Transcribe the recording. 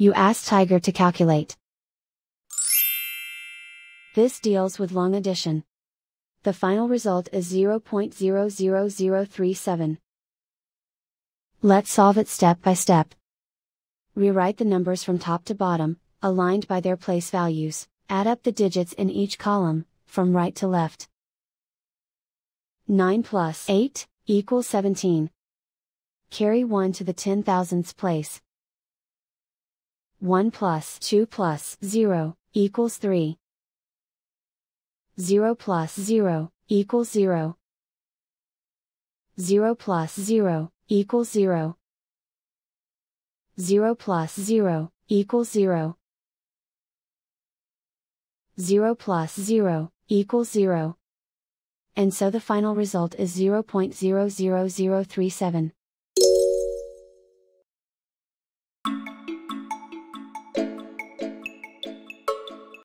you ask Tiger to calculate. This deals with long addition. The final result is 0.00037. Let's solve it step by step. Rewrite the numbers from top to bottom, aligned by their place values, add up the digits in each column, from right to left. 9 plus 8 equals 17. Carry 1 to the 10,000ths place. 1 plus 2 plus 0 equals 3. 0 plus 0 equals 0. 0 plus 0 equals 0. 0 plus 0 equals 0. 0 plus 0 equals 0. And so the final result is 0.00037.